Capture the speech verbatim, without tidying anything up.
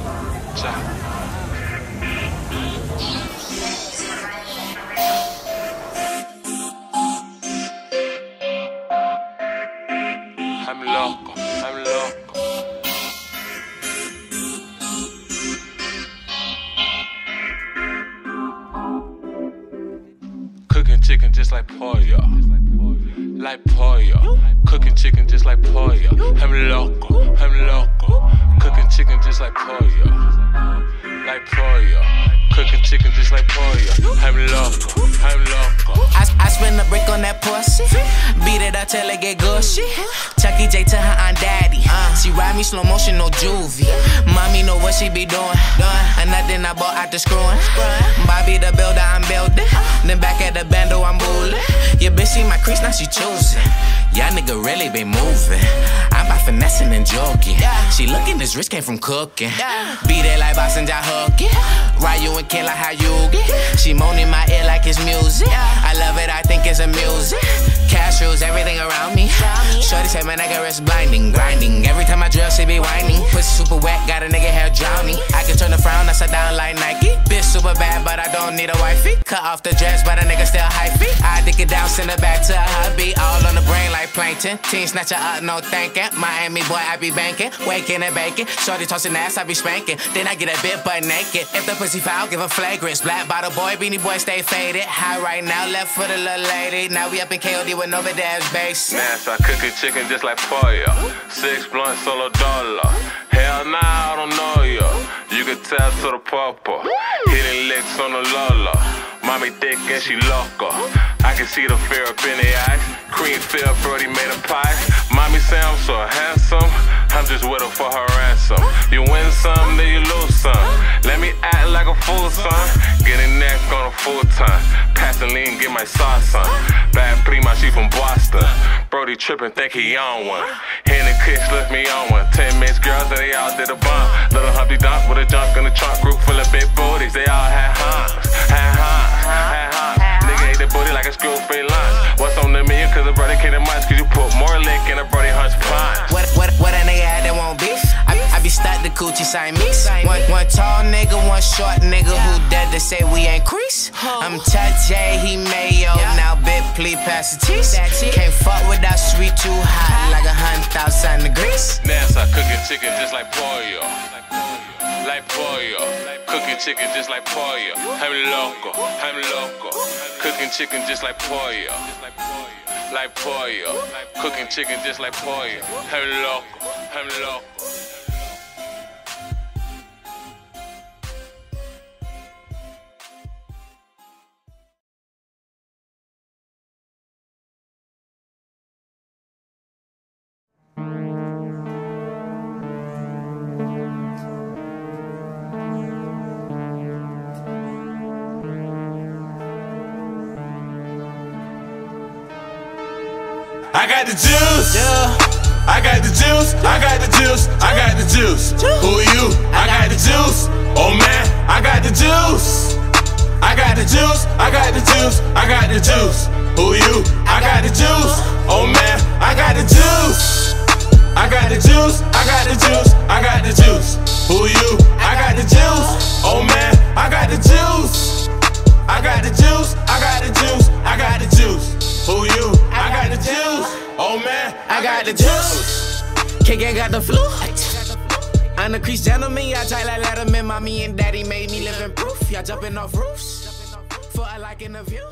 Yes. Ciao. Chicken just like pollo, like pollo. Cooking chicken just like pollo. I'm loco, I'm loco. Cooking chicken just like pollo, like pollo. Cooking chicken just like pollo. I'm loco, I'm loco. I, I spend a brick on that pussy, beat it up till it get gushy. ChuckJay to her aunt daddy, uh, she ride me slow motion, no juvie. Mommy know what she be doing, and nothing I bought out the screwing. Bobby the builder, I'm building. Then back at the bando, I'm bullin'. Your bitch see my crease, now she choosin'. Y'all nigga really been movin'. I'm by finessing and jogging. She lookin', this rich came from cookin'. Beat it like boxing, I hook it. Ryu and Ken like how you get. She moanin' my ear like it's music. I love it, I think it's a music. Cash rules everything around me. Shorty said my nigga wrist blinding, grinding. Every time I drill, she be whining. Pussy super wet, got a nigga hair drowning. I can turn the frown upside down like Nike. Bitch super bad, but I don't need a wifey. Cut off the dress, but a nigga still hypey. I dick it down, send her back to her hubby. All on the brain like plankton. Teen snatcher up, no thinking. Miami boy, I be banking, waking and banking. Shorty tossing the ass, I be spanking. Then I get a bit butt naked. If the pussy foul, give a flagrant. Black bottle boy, beanie boy, stay faded. High right now, left for the little lady. Now we up in K O D with no badass bass. Man, so I cook a chicken just like pollo. Six blunt solo dollar. Hell nah, I don't know you. You can tell to the papa. Hitting licks on the lola. Mommy thick and she loco. I can see the fear up in the eyes. Cream filled, Brody made a pie. Mommy say I'm so handsome. I'm just with her for her ransom. You win some, then you lose some. Let me act like a fool, son. Get a neck on a full-time. Pass the lean, get my sauce, son. Bad prima, she from Boston. Brody trippin', think he on one. He and the kids lift me on one. Ten mixed girls, and they all did a bump. Little humpty dump with a jump in the trunk. Group full of big booties, they all had humps. Had humps. What's on the menu? Cause a brother can't munch. Cause you put more lick in a brother hunch punch. What, what, what a nigga had that won't beef? I, I be stuck the coochie sign me. One, one tall nigga, one short nigga, yeah. Who dead to say we ain't crease? Oh. I'm ChuckJay, he mayo, yeah. Now bit please pass the cheese. Can't fuck with that sweet, too hot, like a hundred thousand degrees. NASA cooking chicken just like pollo. Like pollo, cooking chicken just like pollo. I'm loco, I'm loco. Cooking chicken just like pollo. Like pollo, cooking chicken just like pollo. I'm loco, I'm loco. I got the juice, yeah. I got the juice, I got the juice, I got the juice. Who you? I got the juice, oh man, I got the juice. I got the juice, I got the juice, I got the juice. Who you? I got the juice, oh man, I got the juice. I got the juice, I got the juice, I got the juice. Who you? I got the juice, oh man, I got the juice. I got the juice, I got the juice, I got the juice. Who you? I got the juice. Oh man, I got the juice. K K got the flu. I'm the crease gentleman. Y'all try like Letterman. Mommy and daddy made me living proof. Y'all jumping off roofs for a like in the view.